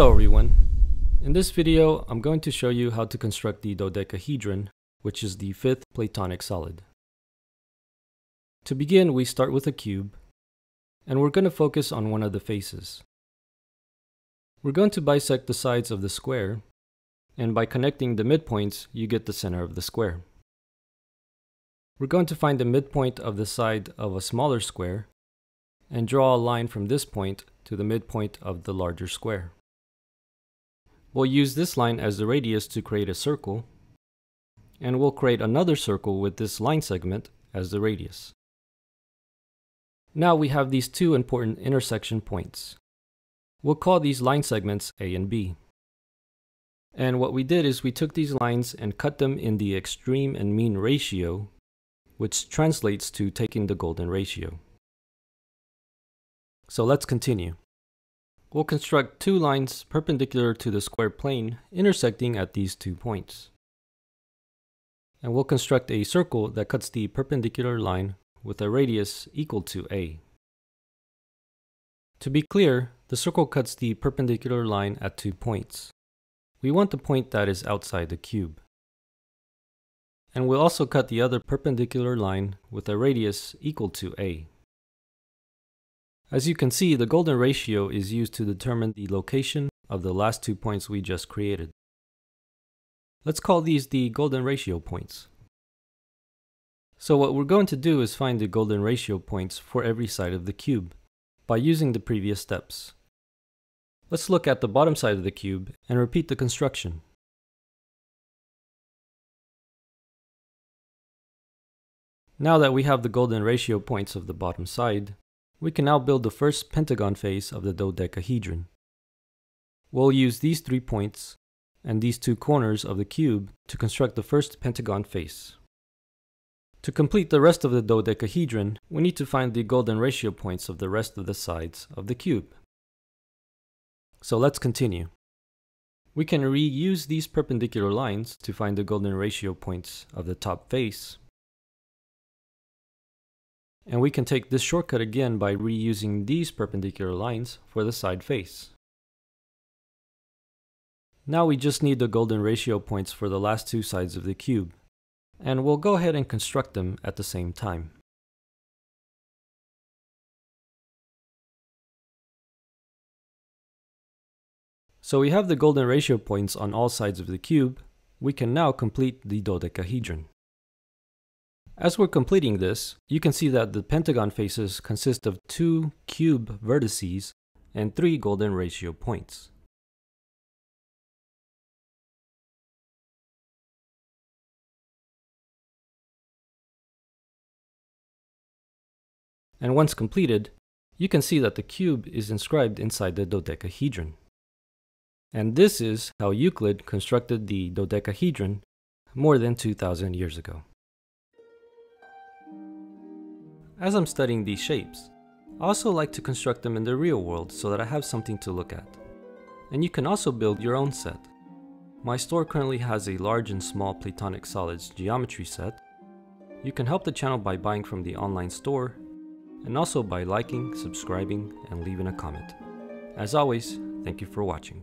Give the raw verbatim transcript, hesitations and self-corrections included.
Hello everyone! In this video, I'm going to show you how to construct the dodecahedron, which is the fifth Platonic solid. To begin, we start with a cube, and we're going to focus on one of the faces. We're going to bisect the sides of the square, and by connecting the midpoints, you get the center of the square. We're going to find the midpoint of the side of a smaller square, and draw a line from this point to the midpoint of the larger square. We'll use this line as the radius to create a circle, and we'll create another circle with this line segment as the radius. Now we have these two important intersection points. We'll call these line segments A and B. And what we did is we took these lines and cut them in the extreme and mean ratio, which translates to taking the golden ratio. So let's continue. We'll construct two lines perpendicular to the square plane intersecting at these two points. And we'll construct a circle that cuts the perpendicular line with a radius equal to A. To be clear, the circle cuts the perpendicular line at two points. We want the point that is outside the cube. And we'll also cut the other perpendicular line with a radius equal to A. As you can see, the golden ratio is used to determine the location of the last two points we just created. Let's call these the golden ratio points. So what we're going to do is find the golden ratio points for every side of the cube by using the previous steps. Let's look at the bottom side of the cube and repeat the construction. Now that we have the golden ratio points of the bottom side, we can now build the first pentagon face of the dodecahedron. We'll use these three points and these two corners of the cube to construct the first pentagon face. To complete the rest of the dodecahedron, we need to find the golden ratio points of the rest of the sides of the cube. So let's continue. We can reuse these perpendicular lines to find the golden ratio points of the top face. And we can take this shortcut again by reusing these perpendicular lines for the side face. Now we just need the golden ratio points for the last two sides of the cube, and we'll go ahead and construct them at the same time. So we have the golden ratio points on all sides of the cube. We can now complete the dodecahedron. As we're completing this, you can see that the pentagon faces consist of two cube vertices and three golden ratio points. And once completed, you can see that the cube is inscribed inside the dodecahedron. And this is how Euclid constructed the dodecahedron more than two thousand years ago. As I'm studying these shapes, I also like to construct them in the real world so that I have something to look at. And you can also build your own set. My store currently has a large and small Platonic solids geometry set. You can help the channel by buying from the online store, and also by liking, subscribing, and leaving a comment. As always, thank you for watching.